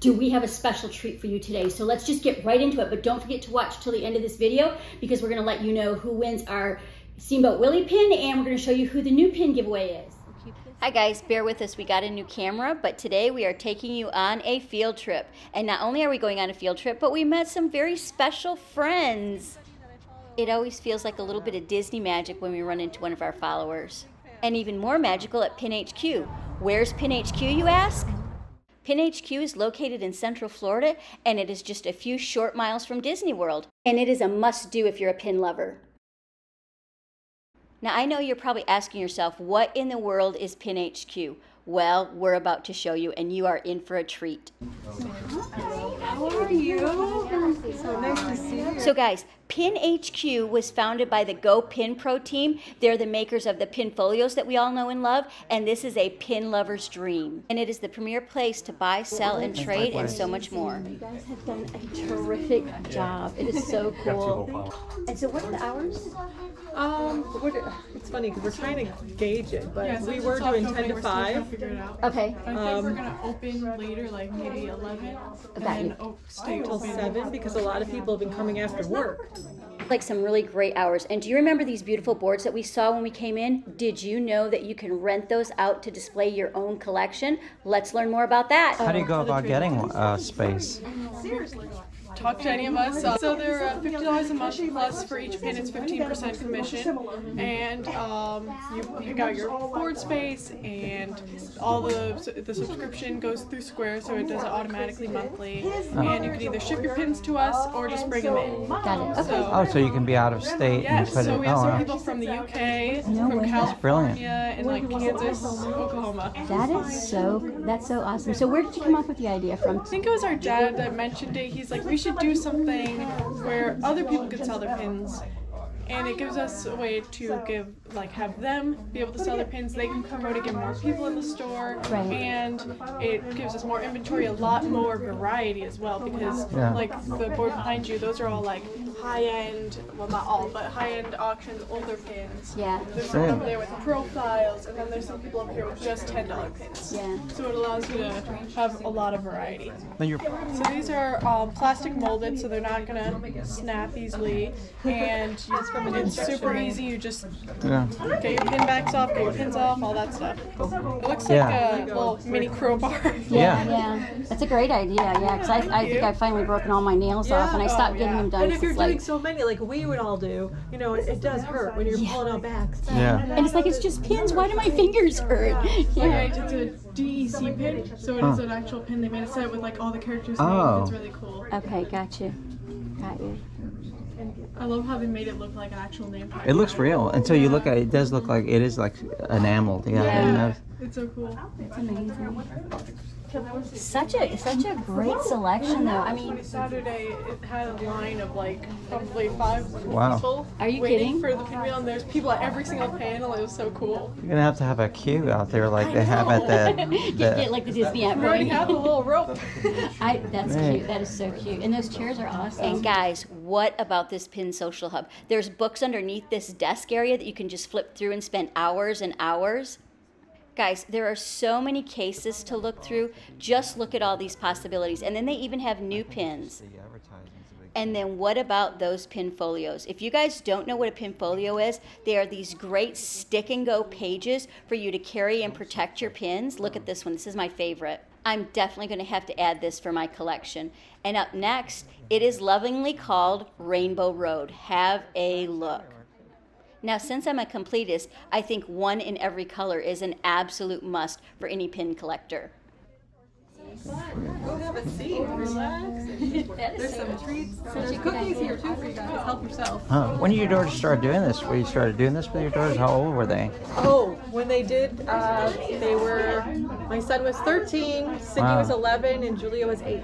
do we have a special treat for you today. So let's just get right into it, but don't forget to watch till the end of this video because we're gonna let you know who wins our Steamboat Willie pin and we're gonna show you who the new pin giveaway is. Hi guys, bear with us, we got a new camera, but today we are taking you on a field trip. And not only are we going on a field trip, but we met some very special friends. It always feels like a little bit of Disney magic when we run into one of our followers. And even more magical at Pin HQ. Where's Pin HQ, you ask? Pin HQ is located in Central Florida, and it is just a few short miles from Disney World. And it is a must-do if you're a pin lover. Now I know you're probably asking yourself, what in the world is Pin HQ? Well, we're about to show you and you are in for a treat. Hi, how are you? So nice to see you. So guys, Pin HQ was founded by the Go Pin Pro team. They're the makers of the pinfolios that we all know and love, and this is a pin lover's dream. And it is the premier place to buy, sell, and trade, and so much more. You guys have done a terrific job. It is so cool. And so what are the hours? It's funny because we're trying to gauge it, but yeah, so we were doing 10 to 5. Okay. I think we're going to open later, like maybe 11. And then stay till 7 because a lot of people have been coming after work. Like some really great hours. And do you remember these beautiful boards that we saw when we came in? Did you know that you can rent those out to display your own collection? Let's learn more about that. How do you go about getting space? Seriously. Talk to any of us. So they're $50 a month plus for each pin. It's 15% commission, and you pick out your board space, and all the subscription goes through Square, so it does it automatically monthly. And you can either ship your pins to us or just bring them in. Got it. Okay. So you can be out of state. Yes. And so we have some people from the UK, from California, and like Kansas, Oklahoma. That is that's so awesome. So where did you come up with the idea from? I think it was our dad that mentioned it. He's like, we should do something where other people could sell their pins, and it gives us a way to have them be able to sell their pins. They can promote it, get more people in the store, and it gives us more inventory, a lot more variety as well, because like the board behind you, those are all like high-end, well not all, but high-end auctions, older pins. Yeah. There's some up there with profiles, and then there's some people up here with just $10 pins. Yeah. So it allows you to have a lot of variety. So these are plastic molded, so they're not gonna snap easily, and it's super easy. You just get your pin backs off, get your pins off, all that stuff. It looks like a little mini crowbar. That's a great idea. Yeah, because I think I've finally broken all my nails off, and I stopped getting them done. And if you're doing so many, like we would all do, you know, it does hurt when you're pulling out backs. Yeah. And it's like, it's just pins. Why do my fingers hurt? It's a DEC pin, so it is an actual pin. They made a set with like all the characters. Oh. It's really cool. Okay, got you. I love how they made it look like an actual name tag. It looks real until you look at it. It does look like it is like enameled. Yeah. It's so cool. It's amazing. Such a great selection though. I mean, Saturday it had a line of like probably 5 people. Are you kidding? For the pinwheel, and there's people at every single panel. It was so cool. You're gonna have a queue out there like they have at the. Just get like the Disney app. We already have a little rope. That's cute. That is so cute. And those chairs are awesome. And guys, what about this Pin Social Hub? There's books underneath this desk area that you can just flip through and spend hours and hours. Guys, there are so many cases to look through. Just look at all these possibilities. And then they even have new pins. And then what about those pinfolios? If you guys don't know what a pinfolio is, they are these great stick-and-go pages for you to carry and protect your pins. Look at this one. This is my favorite. I'm definitely going to have to add this for my collection. And up next, it is lovingly called Rainbow Road. Have a look. Now, since I'm a completist, I think one in every color is an absolute must for any pin collector. Go have a seat, relax. There's some treats. There's cookies here too for you guys. Help yourself. Huh. When did your daughters start doing this? When you started doing this with your daughters, how old were they? Oh, when they did, they were. My son was 13, Sydney was 11, and Julia was 8.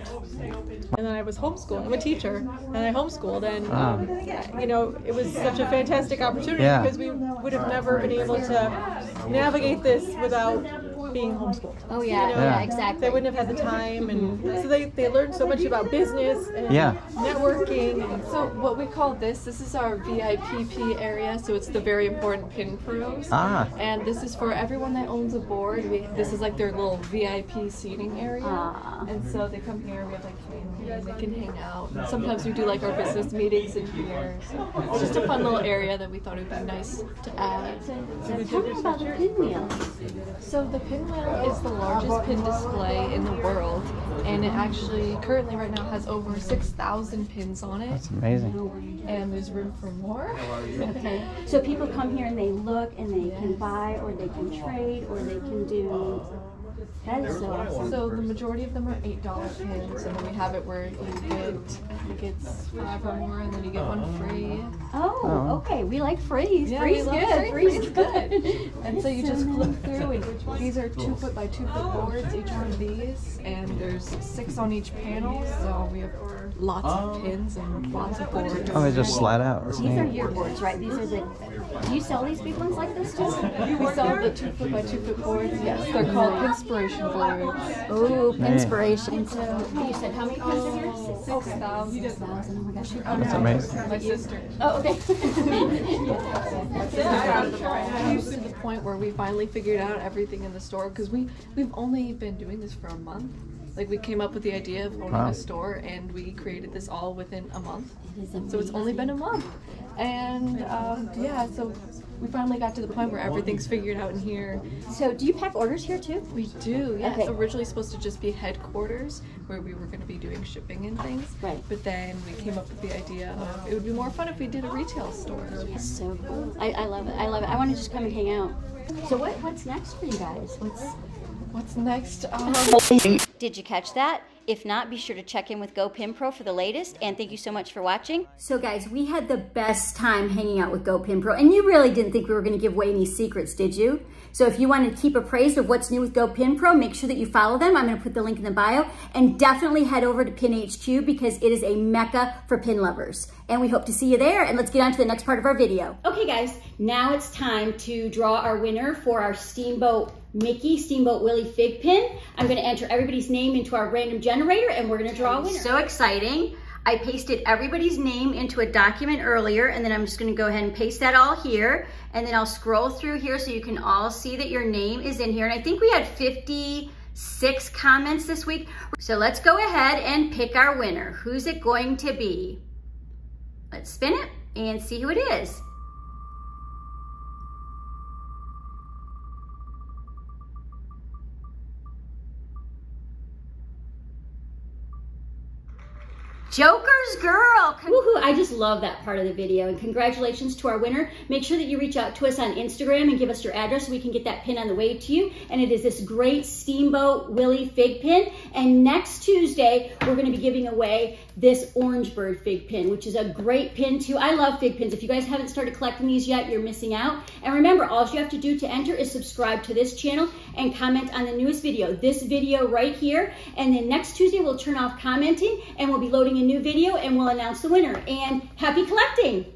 And then I was homeschooling. I'm a teacher, and I homeschooled, and you know, it was such a fantastic opportunity because we would have never been able to navigate this without being homeschooled. Oh yeah, you know, exactly. They wouldn't have had the time, and so they learned so much about business and networking and So what we call this is our VIPP area, so it's the very important Pin Pros. Ah. And this is for everyone that owns a board. This is like their little VIP seating area. Ah. And so they come here, we have like community, and they can hang out. And sometimes we do like our business meetings in here. So it's just a fun little area that we thought it would be nice to add. Talking about the pinwheel. So the pinwheel is the largest pin display in the world, and it actually currently right now has over 6,000 pins on it. That's amazing. And there's room for more. Okay. So people come here and they look and they can buy or they can trade or they can do. That is so awesome. So the majority of them are $8 pins, and then we have it where you get, I think it's 5 or more, and then you get one free. Oh, okay. We like frees. Yeah, free's good. Free's good. And so you just flip through, and these are 2-foot by 2-foot boards, each one of these, and there's 6 on each panel, so we have lots of pins and lots of boards. Oh, they just slide out. These are your boards, right? These are the. Do you sell these big ones like this too? We sell the 2-foot by 2-foot boards. Yes, they're called Pinspiration boards. Oh, Pinspiration. And so you said how many pins are here? 6,000. 6,000. Oh my gosh. That's amazing. My sister. Oh, okay. To the point where we finally figured out everything in the store, because we've only been doing this for a month. Like, we came up with the idea of owning a store, and we created this all within a month. So it's only been a month. And yeah, so we finally got to the point where everything's figured out in here. So do you pack orders here too? We do, yes. Okay. It's originally supposed to just be headquarters, where we were going to be doing shipping and things. Right. But then we came up with the idea of it would be more fun if we did a retail store. Yes, so cool. I love it. I love it. I want to just come and hang out. So what's next for you guys? What's next? Did you catch that? If not, be sure to check in with Go Pin Pro for the latest, and thank you so much for watching. So guys, we had the best time hanging out with Go Pin Pro, and you really didn't think we were gonna give away any secrets, did you? So if you wanted to keep appraised of what's new with Go Pin Pro, make sure that you follow them. I'm gonna put the link in the bio, and definitely head over to Pin HQ, because it is a mecca for pin lovers. And we hope to see you there, and let's get on to the next part of our video. Okay guys, now it's time to draw our winner for our Steamboat Mickey, Steamboat Willie Figpin. I'm gonna enter everybody's name into our random generator, and we're gonna draw a winner. So exciting. I pasted everybody's name into a document earlier, and then I'm just gonna go ahead and paste that all here, and then I'll scroll through here so you can all see that your name is in here. And I think we had 56 comments this week. So let's go ahead and pick our winner. Who's it going to be? Let's spin it and see who it is. Joker's girl. Woohoo, I just love that part of the video, and congratulations to our winner. Make sure that you reach out to us on Instagram and give us your address so we can get that pin on the way to you. And it is this great Steamboat Willie fig pin. And next Tuesday, we're going to be giving away this Orange Bird fig pin, which is a great pin too. I love fig pins. If you guys haven't started collecting these yet, you're missing out. And remember, all you have to do to enter is subscribe to this channel and comment on the newest video, this video right here. And then next Tuesday, we'll turn off commenting, and we'll be loading a new video, and we'll announce the winner. And happy collecting!